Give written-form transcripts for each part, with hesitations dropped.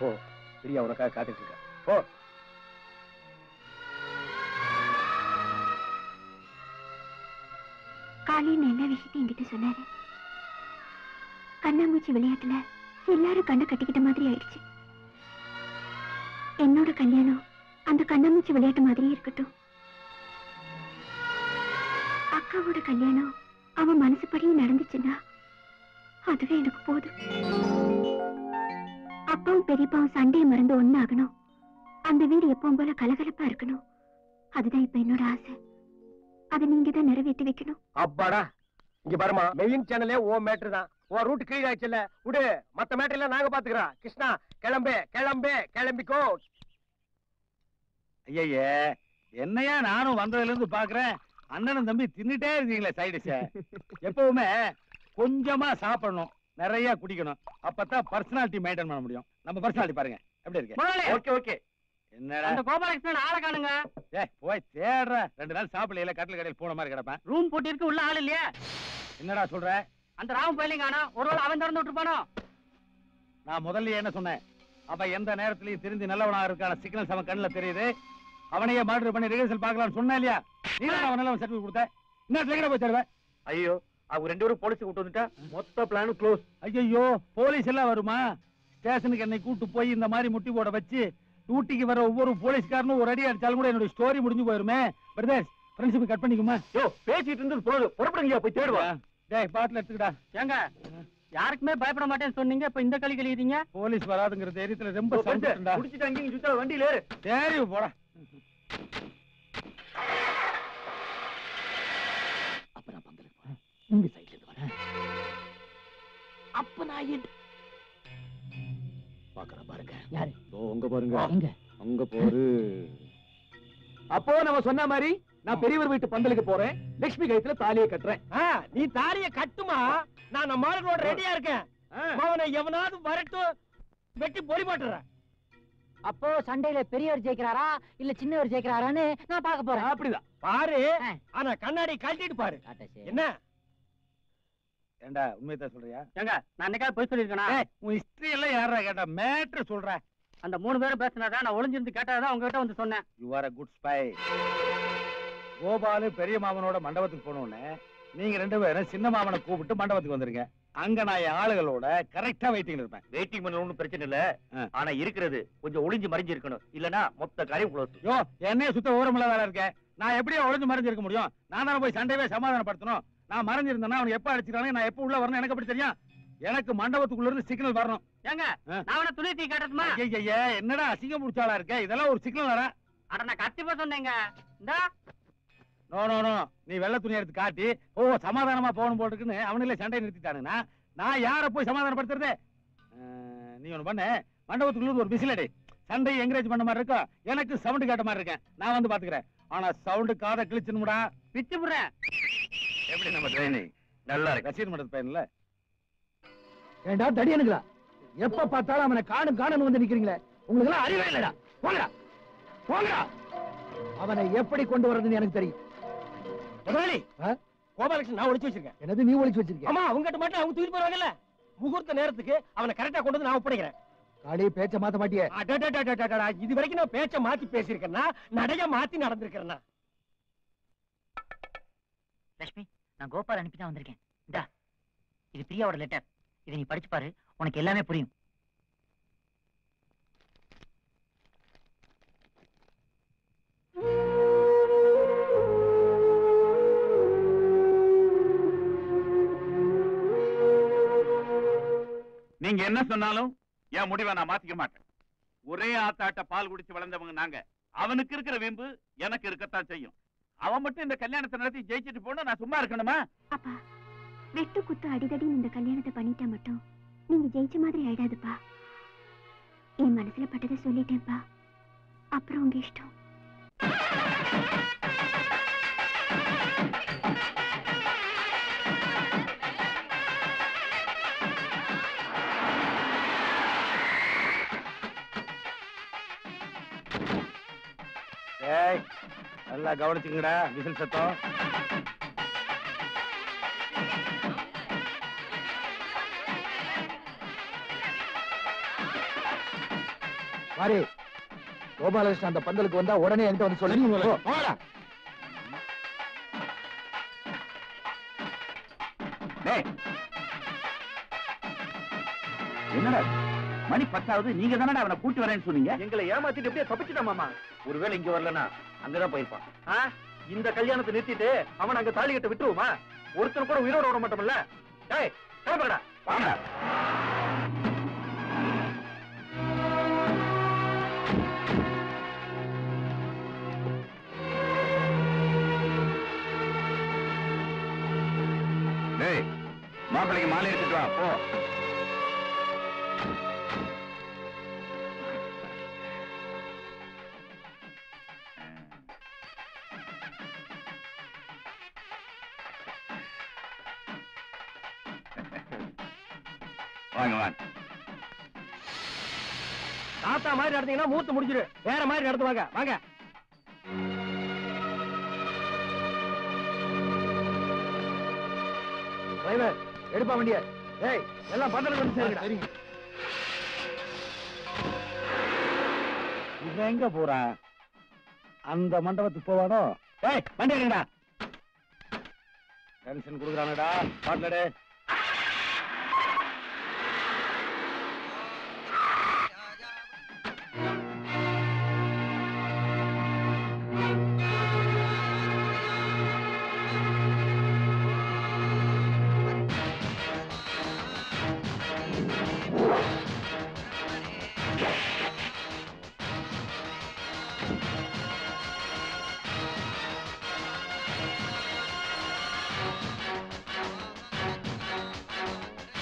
போ, பிரியா உனக்காக காத்துட்டு இருக்க. போ. காலையில் என்ன விஷயத்தை என்கிட்ட சொன்னாரு? கண்ணாமூச்சி விளையாட்டுல எல்லாரும் கண்ணை கட்டிக்கிட்ட மாதிரி ஆயிடுச்சு. என்னோட கல்யாணம் அந்த கண்ணாமூச்சி விளையாட்டு மாதிரி இருக்கட்டும். அக்காவோட கல்யாணம் அவன் மனசுபடியும் நடந்துச்சுன்னா அதுவே எனக்கு போதும். அப்பாவும் பெரியப்பாவும் சண்டையை மறந்து ஒன்னாகணும். அந்த வீடு எப்பவும் போல கலகலப்பா இருக்கணும். அதுதான் இப்ப என்னோட ஆசை. அதை நீங்க தான் நிறைவேற்றி வைக்கணும். அப்பாடா இங்க பாருமா, மெயின் சேனலே ஓ மேட்டர் தான். உன் ரூட் கீழ் ஆச்சுல விடு, மத்த மேட்டர்லாம் நாங்க பாத்துக்கிறோம். கிருஷ்ணா கிளம்பு கிளம்பு கிளம்பிக்கோ. ஐயே என்னையா நானும் வந்ததுல இருந்து பாக்குறேன், அண்ணனும் தம்பி தின்னுட்டே இருக்கீங்களே சைடிஷ. எப்பவுமே கொஞ்சமா சாப்பிடணும், நிறைய குடிக்கணும், அப்பதான் பர்சனாலிட்டி மெயின்டைன் பண்ண முடியும். நம்ம பர்சனாலிட்டி பாருங்க எப்படி இருக்கு. Okay okay. என்னடா கோபாலகிருஷ்ணன் ஆளை காணுங்க. ஏய் போய் தேடுற, ரெண்டு நாள் சாப்பிடல, கட்டில் கடையில் போன மாதிரி கிடப்பேன். ரூம் போட்டு இருக்கு, உள்ள ஆள் இல்லையா? என்னடா சொல்ற? அந்த ராவன் பயிலிங்க ஆனா ஒருவேளை அவன் திறந்து விட்டுருப்பானோ? நான் முதல்ல என்ன சொன்னேன், அவன் எந்த நேரத்திலையும் திருந்தி நல்லவனா இருக்கான சிக்னல்ஸ் அவன் கண்ணுல தெரியுது. அவனையே மாடர் பண்ணி ரிஹர்சல் பார்க்கலாம்னு சொன்னேன் இல்லையா? நீதான் அவனால அவன் சர்டிஃபிகேட் கொடுத்த. என்ன ட்ரெயின போய் தருவேன்? ஐயோ அவங்க ரெண்டு பேரும் போலீஸுக்கு கூட்டு வந்துட்டா மொத்த பிளானும் க்ளோஸ். ஐயோ போலீஸ் எல்லாம் வருமா? ஸ்டேஷனுக்கு என்னை கூட்டு போய் இந்த மாதிரி முட்டி போட வச்சு டியூட்டிக்கு வர ஒவ்வொரு போலீஸ்காரனும் ஒரு அடி அடிச்சாலும் கூட என்னோட ஸ்டோரி முடிஞ்சு போயிருமே. பிரதர்ஸ் ஃப்ரெண்ட்ஷிப் கட் பண்ணிக்குமா? யோ பேசிட்டு இருந்து போதும், புறப்படுங்கயா போய் தேடுவா. டேய் பாட்டில் எடுத்துக்கிட்டா. ஏங்க யாருக்குமே பயப்பட மாட்டேன்னு சொன்னீங்க, இப்ப இந்த களி கழிக்கிறீங்க. போலீஸ் வராதுங்கிற தைரியத்துல ரொம்ப சந்தோஷம்டா. குடிச்சிட்டு அங்கேயும் சுத்தா வண்டியில ஏறு. சரி போடா. அப்ப நான் பந்தலுக்கு போறேன், இந்த சைட்ல இருந்து வரேன். அப்ப நான் பாக்குற பாருங்க. யாரு? உங்க பாருங்க அங்க போரு. அப்போ நம்ம சொன்ன மாதிரி நான் பெரியவர் வீட்டு பந்தலுக்கு போறேன், லட்சுமி கழுத்துல தாலியை கட்டுறேன். நீ தாலிய கட்டுமா? நான் நம்ம ஆளுகளோட ரெடியா இருக்கேன். அவனை எவனாவது வரட்டும் வெட்டி பொறி போட்டுறேன். அப்போ சண்டையில பெரியவர் ஜெயிக்கிறாரா இல்ல சின்னவர் ஜெயிக்கிறாரான்னு நான் பாக்க போறேன். அப்படிதான் பாரு, ஆனா கண்ணாடி கழட்டிட்டு பாரு. என்ன ஏண்டா உண்மையதான் சொல்றியா? ஏங்க நான் என்னைக்காவது போய் சொல்லிருக்கேனா? உன் ஹிஸ்டரி எல்லாம் யாரா கேட்டா? மேட்டர் சொல்றேன். அந்த மூணு பேரும் பேசினாதான் நான் ஒளிஞ்சிருந்து கேட்டாதான் உங்ககிட்ட வந்து சொன்னேன். You are a good spy. Gopalu பெரிய மாமனோட மண்டபத்துக்கு போனோன்னு நீங்க ரெண்டு பேரும் சின்ன மாமனை கூப்பிட்டு மண்டபத்துக்கு வந்துருங்க. அங்க நான் ஆளுகளோட கரெக்டா வெயிட்டிங்ல இருப்பேன். வெயிட்டிங் பண்ணணும்னு பிரச்சனை இல்ல, ஆனா இருக்கிறது கொஞ்சம் ஒளிஞ்சு மறைஞ்சு இருக்கணும், இல்லனா மொத்த காரியம் குளோஸ். யோ என்னைய சுத்த ஓரமில்லாத இருக்கேன், நான் எப்படியா ஒளிஞ்சு மறைஞ்சு இருக்க முடியும்? நான் தானே போய் சண்டையே சமாதானப்படுத்தணும். நான் மறைஞ்சிருந்தேன்னா அவன் எப்ப அடிச்சுட்டானே, நான் எப்ப உள்ள வரணும் எனக்கு அப்படி தெரியும். எனக்கு மண்டபத்துக்குள்ள இருந்து சிக்னல் வரணும். ஏங்க நான் அவன துணி தீ காட்டட்டுமா? ஐயா என்னடா அசிங்கம் முடிச்சாளா இருக்கேன், இதெல்லாம் ஒரு சிக்னல் வர. அட நான் கத்திப்பா சொன்னேங்க. இந்த நோ நோ நோ, நீ வெள்ள துணி எடுத்து காட்டி ஓ சமாதானமா போகணும் போல் இருக்குன்னு அவனில சண்டை நிறுத்திட்டானுன்னா நான் யார போய் சமாதானப்படுத்துறது? நீ ஒண்ணு பண்ண, மண்டபத்துக்குள்ள ஒரு பிசிலடி சண்டை என்கரேஜ் பண்ண மாதிரி இருக்கும். எனக்கு சவுண்டு கேட்ட மாதிரி இருக்கேன், நான் வந்து பாத்துக்கிறேன். ஆனா சவுண்டு காதை கிழிச்சுடா, பிச்சு போடுறேன். எப்படி நம்ம ட்ரைனிங் நல்லா இருக்கு, கசீர் மண்டபத்து பையன்ல. ஏண்டா தடியனுங்களா, எப்ப பார்த்தாலும் அவனை காணும் காணும் வந்து நிக்கிறீங்களே, உங்களுக்கு எல்லாம் அறிவே இல்லடா. போங்கடா போங்கடா, அவனை எப்படி கொண்டு வர்றதுன்னு எனக்கு தெரியும். கோபாலகிருஷ்ணன் நான் ஒளிச்சு வச்சிருக்கேன். என்னது நீ ஒளிச்சு வச்சிருக்கேன்? ஆமா, அவங்க கிட்ட மாட்டா அவங்க தூக்கி போறாங்கல்ல, முகூர்த்த நேரத்துக்கு அவனை கரெக்டா கொண்டு வந்து நான் ஒப்படைக்கிறேன். காளி பேச்ச மாத்த மாட்டியே. இது வரைக்கும் நான் பேச்ச மாத்தி பேசியிருக்கேன்னா நடைய மாத்தி நடந்திருக்கிறேன்னா. லட்சுமி நான் கோபால் அனுப்பி தான் வந்திருக்கேன். இந்தா இது பிரியாவோட லெட்டர், இதை நீ படிச்சு பாரு, உனக்கு எல்லாமே புரியும். நீங்க என்ன சொன்னாலும் என் முடிவை நான் மாத்திக்க மாட்டேன். ஒரே ஆத்தாட்ட பால் குடிச்சு வளர்ந்தவங்க நாங்க. அவனுக்கு இருக்கிற வீம்பு எனக்கு இருக்கத்தான் செய்யும். அவன் மட்டும் இந்த கல்யாணத்தை நடத்தி ஜெயிச்சுட்டு போனா நான் சும்மா இருக்கணுமா? அப்பா வெட்டு குத்து அடிதடி இந்த கல்யாணத்தை பண்ணிட்டா மட்டும் நீங்க ஜெயிச்ச மாதிரி ஆயிடாதுப்பா. என் மனசுல பட்டதை சொல்லிட்டேன்ப்பா, அப்புறம் உங்க இஷ்டம். நல்லா கவனிச்சுங்கடா விசில் சத்தம். மாறி, கோபாலகிருஷ்ணன் அந்த பந்தலுக்கு வந்தா உடனே என்கிட்ட வந்து சொல்லுங்க. என்னடா மணி 10 ஆகுது, நீங்க தானடா அவனை கூட்டி வரேன்னு சொன்னீங்க. எங்களை ஏமாத்திட்டு எப்படியே தப்பிச்சுட்டாமாமா. ஒருவேளை இங்க வரலன்னா அங்கதான் போயிருப்பான். இந்த கல்யாணத்தை நிறுத்திட்டு அவன் அங்க தாலி கட்ட விட்டுருவோமா? ஒருத்தர் கூட உயிரோட விட மாட்டோம்ல. டேய் கிளம்புடா. வாடா. டேய் மாப்பிள்ளைக்கு மாலை எடுத்துட்டு வா போ. தாத்தா மாதிரி நடத்தீங்கன்னா மூத்து முடிச்சிரு, வேற மாதிரி நடத்துவாங்க. வாங்க டிரைவர், எடுப்பா வண்டிய. ஏய் எல்லாம் பந்தலுக்கு வந்து சேருங்க. சரிங்க. இவன் எங்க போறான்? அந்த மண்டபத்துக்கு போவானோ? ஏய் வண்டி எடுங்கடா. டென்ஷன் குடுக்குறானடா பாட்லடே.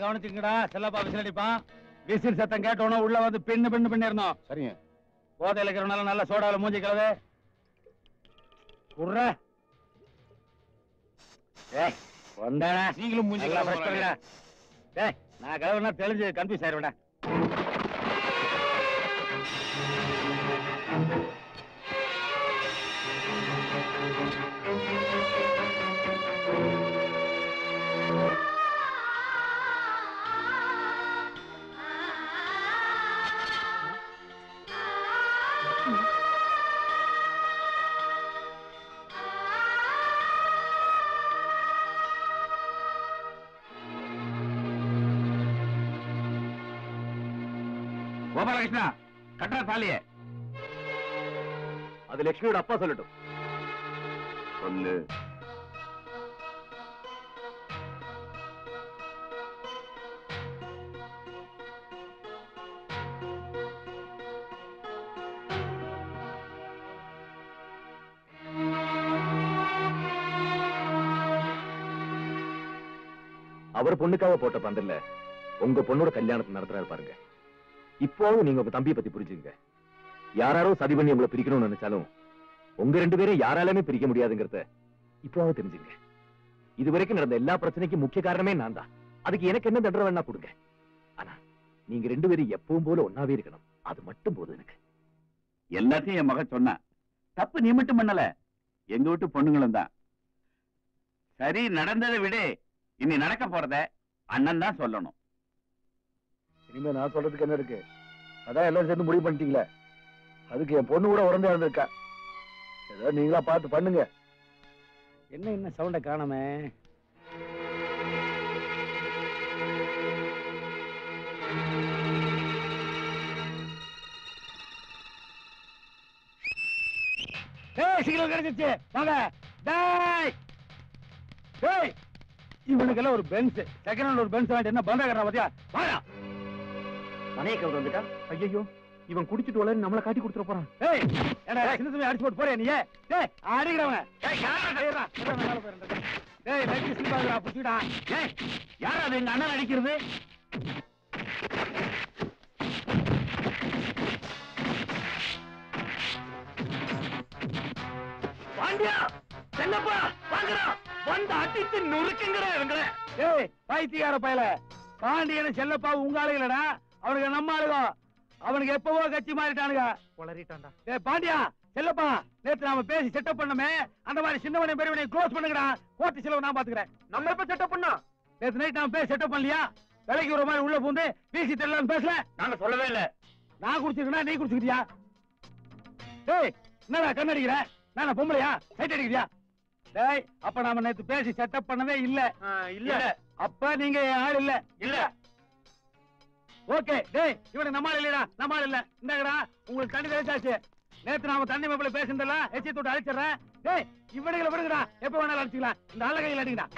கவனிச்சுங்கடா, செல்லப்பா விசிலடிப்பான். விசில் சத்தம் கேட்டோன்னா உள்ள வந்து பின்னு பின்னு பின்னு இருந்தோம். சரிங்க. போதையில இருக்கிறவனால நல்ல சோடாவில் மூஞ்சி கலவு. நீங்களும் மூஞ்சி கலவு. நான் கலவுனா தெளிஞ்சு கன்ஃபியூஸ் ஆயிடுவேடா. கோபாலகிருஷ்ணா, கட்டா தாலியே. அது லட்சுமியோட அப்பா சொல்லட்டும். சொல்லு. அவர் பொண்ணுக்காக போட்ட பந்தல்ல உங்க பொண்ணோட கல்யாணத்தை நடத்துறாரு பாருங்க. இப்போவும் நீங்க உங்க தம்பியை பத்தி புரிஞ்சுங்க. யாராரோ சதி பண்ணி உங்களை பிரிக்கணும்னு நினைச்சாலும் உங்க ரெண்டு பேரும் யாராலுமே பிரிக்க முடியாதுங்கிறத இப்போவும் தெரிஞ்சுங்க. இதுவரைக்கும் நடந்த எல்லா பிரச்சனைக்கும் முக்கிய காரணமே நான் தான். அதுக்கு எனக்கு என்ன தண்டனை வேணா கொடுங்க, ஆனா நீங்க ரெண்டு பேரும் எப்பவும் போல ஒன்னாவே இருக்கணும். அது மட்டும் போதும் எனக்கு. எல்லாத்தையும் என் மகன் சொன்னா. தப்பு நீ மட்டும் பண்ணல, எங்க வீட்டு பொண்ணுங்களும் தான். சரி, நடந்ததை விட இனி நடக்க போறத அண்ணன் தான் சொல்லணும். இனிமே நான் சொல்றதுக்கு என்ன இருக்கு? அதான் எல்லாரும் சேர்ந்து முடிவு பண்ணிட்டீங்களே. அதுக்கு என் பொண்ணு கூட உடம்பு இருந்திருக்கா. ஏதோ நீங்களா பார்த்து பண்ணுங்க. என்ன என்ன சவுண்ட காணாம இவனுக்கெல்லாம் ஒரு பென்ஸ் செகண்ட் ஹேண்ட் ஒரு பென்ஸ் வாங்கிட்டு என்ன பந்தாக்கிறா பாத்தியா வாடா மனைய கவுண்ட் வந்துட்டா. ஐயோ இவன் குடிச்சிட்டு வளர நம்மள காட்டி குடுத்துற போறான். ஏய் என்னடா சின்ன சின்ன அடிச்சு போட்டு போறே நீ? டேய் அடிக்குறவங்க டேய் யாரடா என்ன மேல போறே? டேய் வெட்டி சின்பாடா புடிடா. டேய் யாரா அது எங்க அண்ணன் அடிக்குறது? வாண்டியா சென்னப்பா வாங்கடா வந்து அடிச்சு நொறுக்குங்கடா இவங்களே. டேய் பைத்தியார பயலே பாண்டியன செல்லப்பா உங்க ஆளுங்கடா அவனுக்கு நம்ம ஆளுங்க. அவனுக்கு எப்பவோ கட்சி மாறிட்டானுங்க. வளரிட்டான்டா. டேய் பாண்டியா, செல்லப்பா, நேத்து நாம பேசி செட்டப் பண்ணமே, அந்த மாதிரி சின்னவனை பெரியவனை க்ளோஸ் பண்ணுங்கடா. கோட்டி செலவு நான் பாத்துக்கறேன். நம்ம எப்ப செட்டப் பண்ணோம்? நேத்து நைட் நாம பேசி செட்டப் பண்ணலையா? வேலைக்கு ஒரு மாதிரி உள்ள பூந்து வீசி தெள்ளலாம் பேசல. நான் சொல்லவே இல்ல. நான் குடிச்சிருக்கனா நீ குடிச்சிட்டியா? டேய், என்னடா கண்ணடிக்குற? நான் பொம்பளையா? சைட் அடிக்குறியா? டேய், அப்ப நாம நேத்து பேசி செட்டப் பண்ணவே இல்ல. இல்ல. அப்ப நீங்க ஆள் இல்ல. இல்ல. ஓகே டேய் இவனை நம்மால இல்லடா நம்மால இல்ல இந்தங்கடா உங்களுக்கு தண்ணி தெளிச்சாச்சு. நேத்து நாம தண்ணி மேப்பல பேசினதல்ல எச்சி தூட்டு அடிச்சறேன். டேய் இவனுங்கள விடுங்கடா எப்ப வேணாலும் அடிச்சுக்கலாம். இந்த ஆள கையில அடிங்கடா.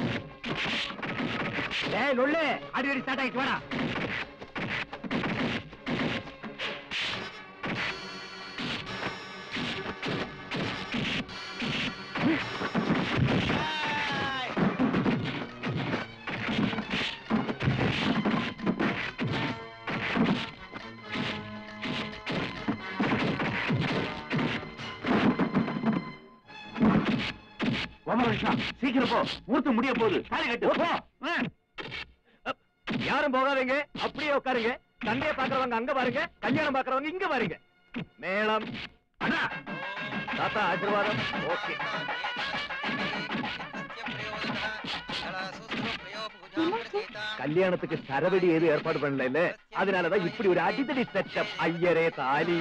டேய் லொள்ளே அடி அடி ஸ்டார்ட் ஆயிட்டு வாடா. சீக்கிரம் போ ஊத்து முடிய போகுது. யாரும் போகாதீங்க அப்படியே உட்காருங்க. சண்டைய பாக்குறவங்க அங்க பாருங்க, கல்யாணம் பாக்குறவங்க இங்க பாருங்க. மேளம் தாத்தா ஆசீர்வாதம். ஓகே கல்யாணத்துக்கு சரவடி ஏது ஏற்பாடு பண்ணல, அதனாலதான் இப்படி ஒரு அடித்தடி செட்டப். ஐயரே தாலி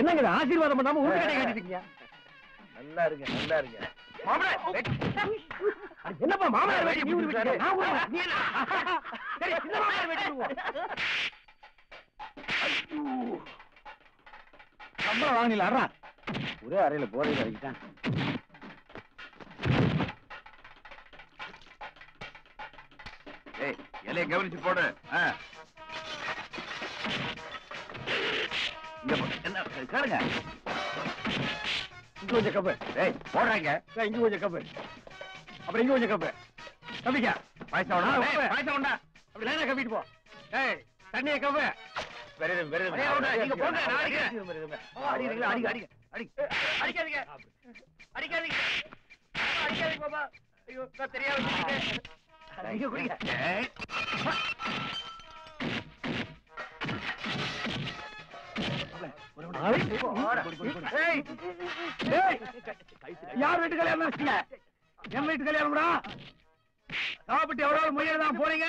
என்னங்க ஆசீர்வாதம் பண்ணாம ஊரு கட்டை கட்டிட்டீங்க. நல்லா இருங்க நல்லா இருங்க மாமரே. அது என்னப்பா மாமரே வெட்டி நீ ஊரு விட்டு நான் ஊரு நீ என்ன சரி இந்த மாமரே வெட்டி ஊரு. ஐயோ நம்ம வாங்கல அறா ஒரே அறையில போறே அடிச்சான். ஏய் எல்லே கவனிச்சு போடு. காருங்க இங்க கொஞ்சம் கப்பு. ஏய் போறாங்க இங்க கொஞ்சம் கப்பு அப்புறம் இங்க கொஞ்சம் கப்பு கப்பிக்க பைசா உண்டா? பைசா உண்டா அப்படி லைனா கப்பிட்டு போ. ஏய் தண்ணிய கப்பு வெறும் வெறும் நீங்க போங்க நான் அடிக்கிறேன். அடிங்க அடிங்க அடிங்க அடிங்க அடிக்காதீங்க அடிக்காதீங்க அடிக்காதீங்க பாப்பா. ஐயோ நான் தெரியாம குடிச்சேன். இங்க குடிங்க. ஏய் யார் வீட்டு கல்யாணம் நடத்துங்க? என் வீட்டு கல்யாணம்டா. சாப்பிட்டு எவ்வளவு முயல தான் போறீங்க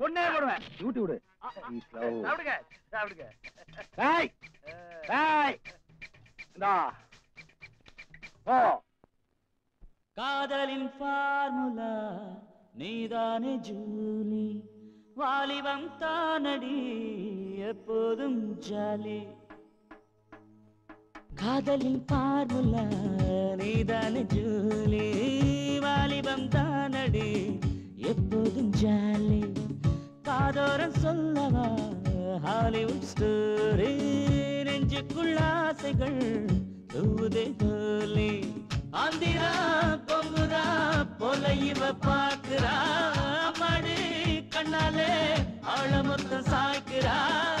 கொன்னே போடுவேன். டியூட்டி விடு. சாப்பிடுங்க சாப்பிடுங்க. டேய் டேய் டா ஓ காதலின் ஃபார்முலா நீதானே ஜூலி. வாலிபம் தானடி எப்போதும் ஜாலி. காதலின் பார்முலா நீதானே ஜூலி. வாலிபம் தானடி எப்போதும் ஜாலி. காதோரம் சொல்லவா ஹாலிவுட் ஸ்டோரி. நெஞ்சுக்குள்ள ஆசைகள் தூதே தோலி. ஆந்திரா பொங்குரா போல இவ பார்க்கிறா. மடி கண்ணாலே அவளை மொத்தம் சாய்க்கிறா.